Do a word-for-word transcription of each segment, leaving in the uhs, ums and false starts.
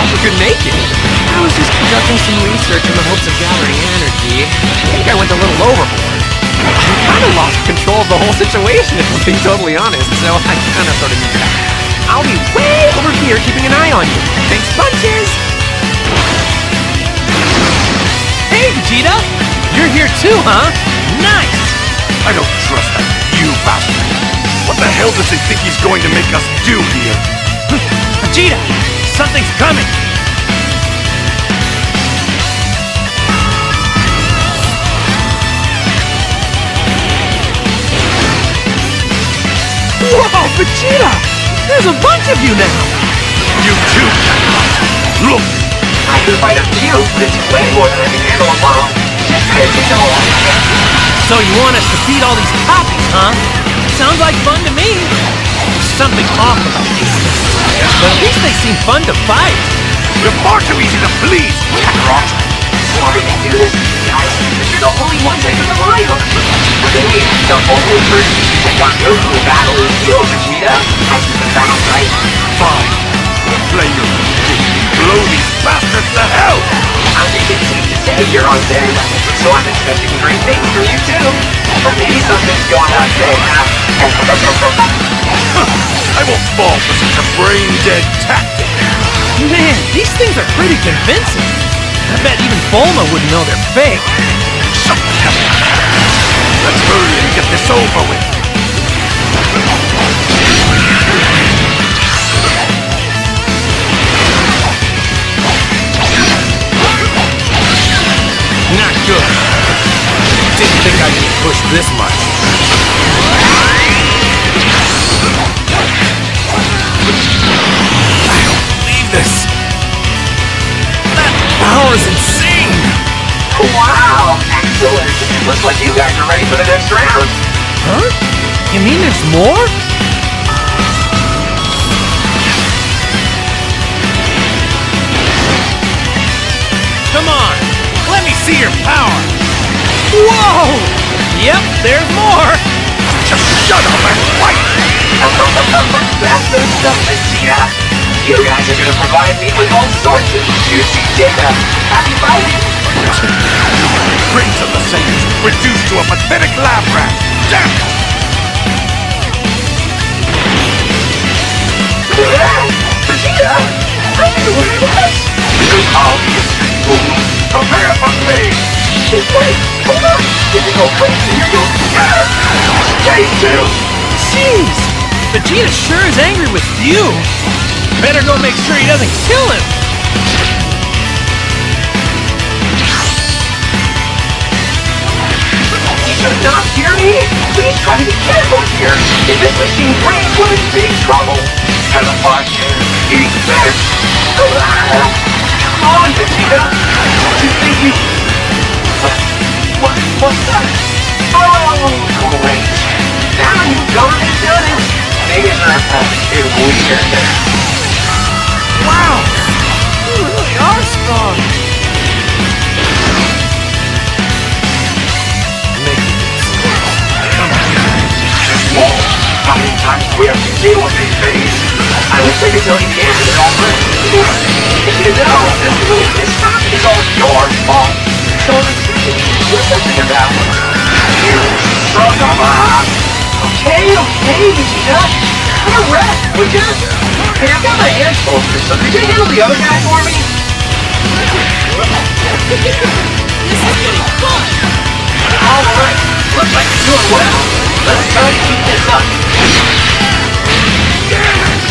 glad you could make it! I was just conducting some research in the hopes of gathering energy. I think I went a little overboard. I kind of lost control of the whole situation, if I'm being totally honest, so I kind of sort of need that. I'll be way over here keeping an eye on you. Thanks bunches! Hey, Vegeta! You're here too, huh? Nice! I don't trust that, you bastard. What the hell does he think he's going to make us do here? Vegeta! Something's coming! Whoa, Vegeta! There's a bunch of you now! You too, Kakarot! Look! I can fight up to you, but it's way more than I can handle alone. So you want us to beat all these copies, huh? Sounds like fun to me! There's something off about this. But at least they seem fun to fight! You're far too easy to please, Kakarot! Sorry to do this, guys, but you're the only ones I can rely on! Really, the only person that got no cool battle is you, Vegeta! That's the battle, right? Fine! Play your game! Blow these bastards to hell! I think it's safe to say you're on their level, so I'm expecting great things from you too! But maybe something's going on today, huh? I won't fall for such a brain-dead tactic! Man, these things are pretty convincing! I bet even Bulma wouldn't know they're fake! Shut the hell up! Let's hurry and get this over with! Not good! Didn't think I could push this much! This. That power's insane! Wow! Excellent! Looks like you guys are ready for the next round! Huh? You mean there's more? Come on! Let me see your power! Whoa! Yep, there's more! Just shut up and fight! That's the stuff, Vegeta! You guys are gonna provide me with all sorts of juicy data. Happy fighting! Prince of the Saiyans, reduced to a pathetic lab rat! Damn it! Vegeta! I knew it was! All these fools, prepare for me! Shit, wait! Hold on! If you go crazy, you're going to die! Stay still! Jeez! Vegeta sure is angry with you! Better go make sure he doesn't kill him! You should not hear me! Please try to be careful here! If this machine breaks, we're in big trouble! Have a fun! Eat this! Come on, Vegeta! Do you think you... What? What's that? Oh, great! Now you've gone and done it! Maybe it's not that too weird. Wow! You really are strong! Make this. Come on, guys. Just more! How many times do we have to deal with these things? I wish I could tell you the answer to all this. If you know this move is not, it's all your fault. So it's easy to do something about it. You son of a... Okay, okay, Vegeta. Have a rest, would you? Hey, I've got my hands full for some. Could you handle the other guy for me? This is getting fun! Alright, looks like you're doing well. Let's try to keep this up. This is good.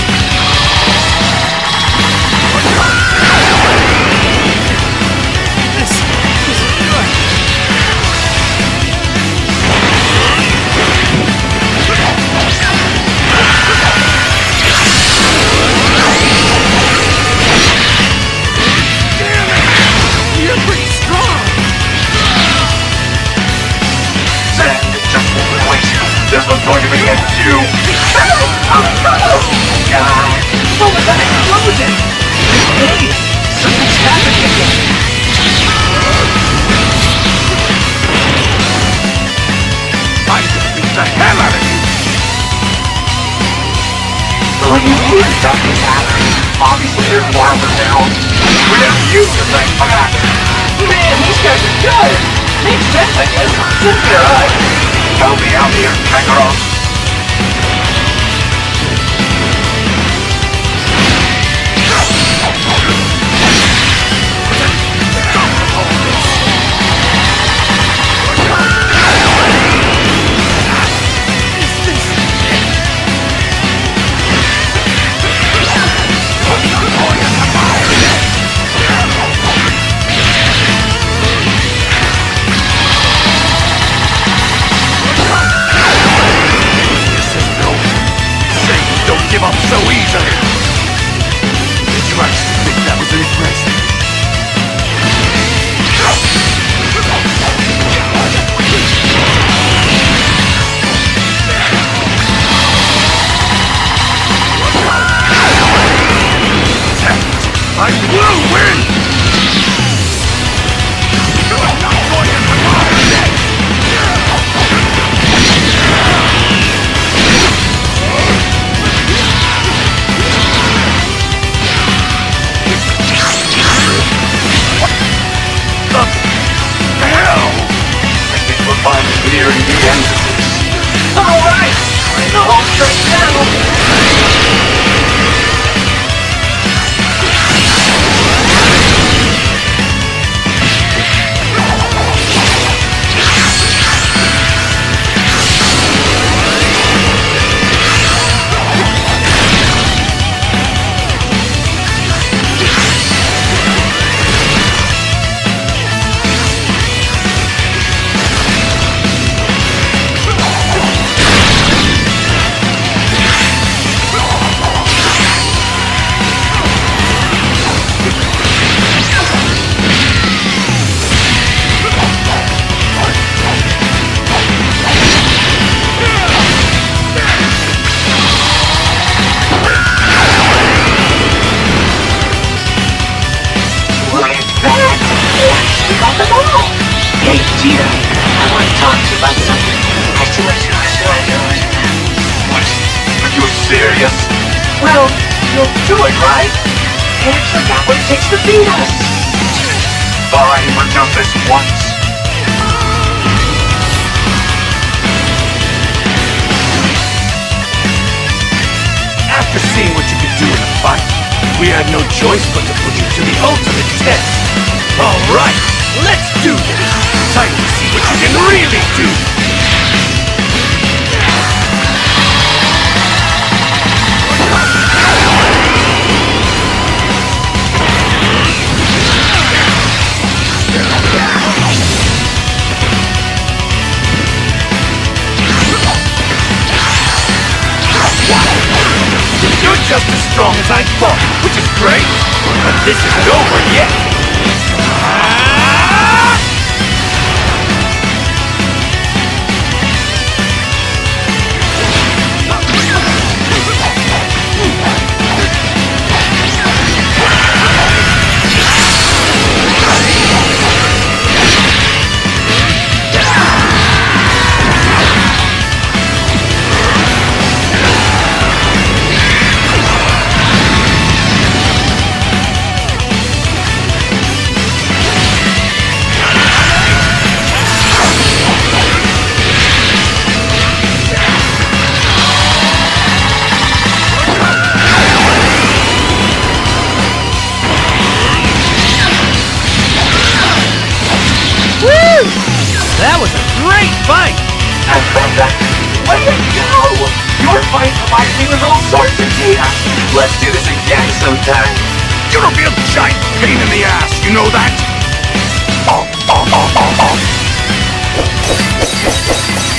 This was going to be a two! Oh God! What was that explosion? Hey! Something's happening again! I just beat the hell out of you! Will you please stop this happening? Obviously, they're far down. We have huge effect back. Man, these guys are good. Makes sense, I guess. Since they're us. Help me out here, Kakarot. Vegeta, I want to talk to you about something. I swear I swear What? Are you serious? Well, you'll do it, right? Hands like that one takes to beat us. Fine, we're done this once. After seeing what you could do in a fight, we had no choice but to put you to the ultimate test. Alright, let's do this! Time to see what you can really do! You're just as strong as I thought, which is great! But this isn't over yet! That was a great fight! Let it go! Your fight reminds me of all sorts of chaos. Let's do this again sometime. You're a real giant pain in the ass, you know that? Oh, oh, oh, oh, oh.